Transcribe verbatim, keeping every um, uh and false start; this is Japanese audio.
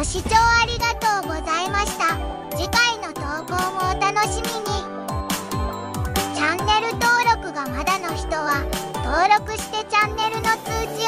ご視聴ありがとうございました。次回の投稿もお楽しみに。チャンネル登録がまだの人は登録してチャンネルの通知